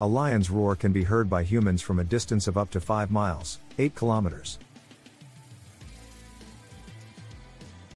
A lion's roar can be heard by humans from a distance of up to 5 miles, 8 kilometers.